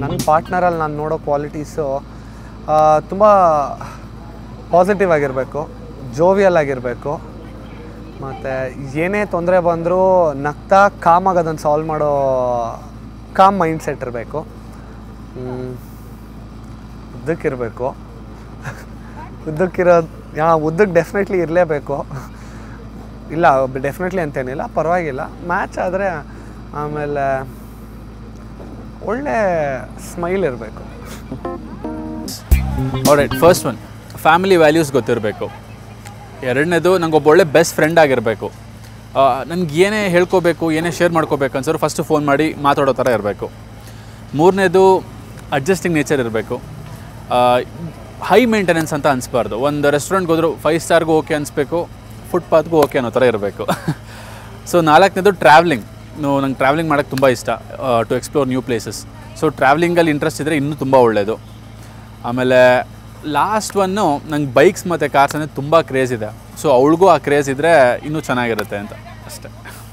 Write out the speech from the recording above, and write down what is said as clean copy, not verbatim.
ನನ್ನ ಪಾರ್ಟ್ನರಲ್ಲಿ ನಾನು ನೋಡೋ ಕ್ವಾಲಿಟೀಸು ತುಂಬ ಪಾಸಿಟಿವ್ ಆಗಿರಬೇಕು, ಜೋವಿಯಲ್ ಆಗಿರಬೇಕು, ಮತ್ತು ಏನೇ ತೊಂದರೆ ಬಂದರೂ ನಗ್ತಾ ಕಾಮಾಗಿ ಅದನ್ನು ಸಾಲ್ವ್ ಮಾಡೋ ಕಾಮ್ ಮೈಂಡ್ಸೆಟ್ ಇರಬೇಕು, ಉದ್ದಕ್ಕಿರಬೇಕು, ಉದ್ದಕ್ಕಿರೋ ಉದ್ದಕ್ಕೆ ಡೆಫಿನೆಟ್ಲಿ ಇರಲೇಬೇಕು, ಇಲ್ಲ ಡೆಫಿನೆಟ್ಲಿ ಅಂತೇನಿಲ್ಲ, ಪರವಾಗಿಲ್ಲ ಮ್ಯಾಚ್ ಆದರೆ. ಆಮೇಲೆ ಒಳ್ಳೆ ಸ್ಮೈಲ್ ಇರಬೇಕು. Alright, first one family values ಗೊತ್ತಿರಬೇಕು. ಎರಡನೇದು ನನಗೊಬ್ಬ ಒಳ್ಳೆ ಬೆಸ್ಟ್ ಫ್ರೆಂಡ್ ಆಗಿರಬೇಕು. ನನಗೆ ಏನೇ ಹೇಳ್ಕೋಬೇಕು, ಏನೇ ಶೇರ್ ಮಾಡ್ಕೋಬೇಕು ಅನ್ಸೋರು ಫಸ್ಟು ಫೋನ್ ಮಾಡಿ ಮಾತಾಡೋ ಥರ ಇರಬೇಕು. ಮೂರನೇದು ಅಡ್ಜಸ್ಟಿಂಗ್ ನೇಚರ್ ಇರಬೇಕು. ಹೈ ಮೇಂಟೆನೆನ್ಸ್ ಅಂತ ಅನಿಸ್ಬಾರ್ದು. ಒಂದು ರೆಸ್ಟೋರೆಂಟ್ಗೆ ಹೋದರೂ 5 ಸ್ಟಾರ್ಗೂ ಓಕೆ ಅನಿಸ್ಬೇಕು, ಫುಟ್ಪಾತ್ಗೂ ಓಕೆ ಅನ್ನೋ ಥರ ಇರಬೇಕು. ಸೊ 4ನೇದು ಟ್ರಾವೆಲಿಂಗ್. ನಂಗೆ ಟ್ರಾವೆಲಿಂಗ್ ಮಾಡೋಕ್ಕೆ ತುಂಬ ಇಷ್ಟ, to explore new places. So ಟ್ರಾವೆಲಿಂಗಲ್ಲಿ ಇಂಟ್ರೆಸ್ಟ್ ಇದ್ದರೆ ಇನ್ನೂ ತುಂಬ ಒಳ್ಳೆಯದು. ಆಮೇಲೆ ಲಾಸ್ಟ್ ಒನ್ನು, ನಂಗೆ ಬೈಕ್ಸ್ ಮತ್ತು ಕಾರ್ಸ್ ಅಂದರೆ ತುಂಬ ಕ್ರೇಜ್ ಇದೆ. ಸೊ ಅವಳಿಗೂ ಆ ಕ್ರೇಜ್ ಇದ್ದರೆ ಇನ್ನೂ ಚೆನ್ನಾಗಿರುತ್ತೆ ಅಂತ ಅಷ್ಟೆ.